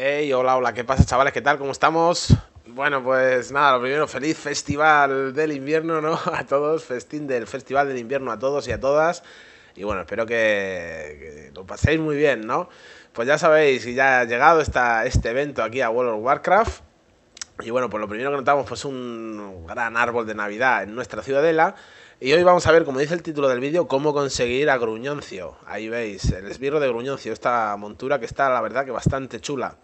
Hey, hola, ¿qué pasa, chavales? ¿Qué tal? ¿Cómo estamos? Bueno, pues nada, lo primero, feliz festival del invierno, ¿no? A todos, festín del festival del invierno a todos y a todas. Y bueno, espero que lo paséis muy bien, ¿no? Pues ya sabéis, ya ha llegado este evento aquí a World of Warcraft. Y bueno, pues lo primero que notamos pues un gran árbol de Navidad en nuestra ciudadela. Y hoy vamos a ver, como dice el título del vídeo, cómo conseguir a Gruñoncio. Ahí veis, el esbirro de Gruñoncio, esta montura que está, la verdad, que bastante chula.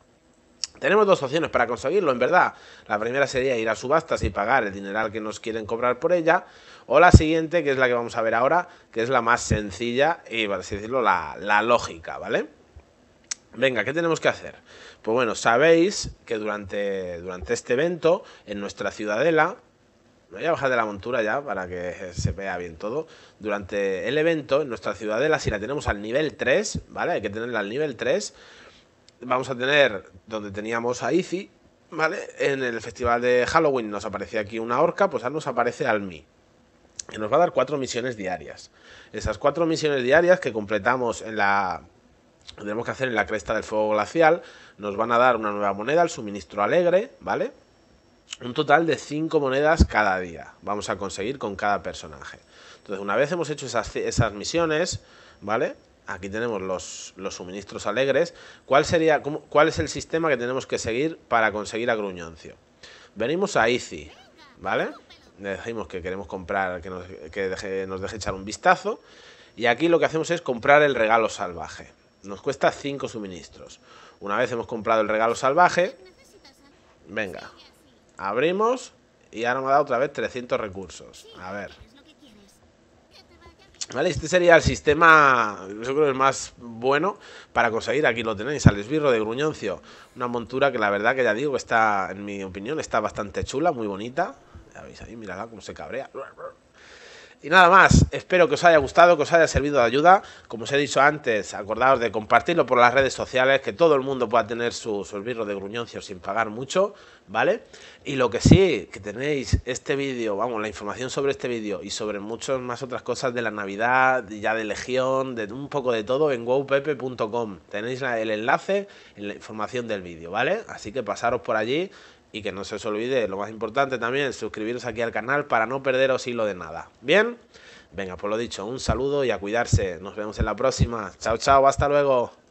Tenemos dos opciones para conseguirlo, en verdad. La primera sería ir a subastas y pagar el dineral que nos quieren cobrar por ella. O la siguiente, que es la que vamos a ver ahora, que es la más sencilla y, por así decirlo, la lógica, ¿vale? Venga, ¿qué tenemos que hacer? Pues bueno, sabéis que durante este evento, en nuestra ciudadela... Me voy a bajar de la montura ya para que se vea bien todo. Durante el evento, en nuestra ciudadela, si la tenemos al nivel 3, ¿vale? Hay que tenerla al nivel 3. Vamos a tener donde teníamos a Izzy, ¿vale? En el festival de Halloween nos aparecía aquí una orca, pues ahora nos aparece Almi, que nos va a dar 4 misiones diarias. Esas 4 misiones diarias que completamos tenemos que hacer en la cresta del fuego glacial, nos van a dar una nueva moneda, el suministro alegre, ¿vale? Un total de 5 monedas cada día vamos a conseguir con cada personaje. Entonces, una vez hemos hecho esas misiones, ¿vale? Aquí tenemos los suministros alegres. ¿Cuál es el sistema que tenemos que seguir para conseguir a Gruñoncio? Venimos a Izzy, ¿vale? Le decimos que queremos comprar, que nos deje echar un vistazo. Y aquí lo que hacemos es comprar el regalo salvaje. Nos cuesta 5 suministros. Una vez hemos comprado el regalo salvaje, venga, abrimos y ahora me ha dado otra vez 300 recursos. A ver. Vale, este sería el sistema, yo creo que es más bueno para conseguir. Aquí lo tenéis, al esbirro de Gruñoncio. Una montura que la verdad que ya digo, está, en mi opinión, está bastante chula, muy bonita. Ya veis ahí, miradla cómo se cabrea. Y nada más, espero que os haya gustado, que os haya servido de ayuda. Como os he dicho antes, acordaos de compartirlo por las redes sociales, que todo el mundo pueda tener su esbirro de Gruñoncio sin pagar mucho, ¿vale? Y lo que sí, que tenéis este vídeo, vamos, la información sobre este vídeo y sobre muchas más otras cosas de la Navidad, ya de Legión, de un poco de todo, en wowpepe.com. Tenéis el enlace en la información del vídeo, ¿vale? Así que pasaros por allí. Y que no se os olvide, lo más importante también, suscribiros aquí al canal para no perderos hilo de nada. ¿Bien? Venga, por lo dicho, un saludo y a cuidarse. Nos vemos en la próxima. Chao, chao, hasta luego.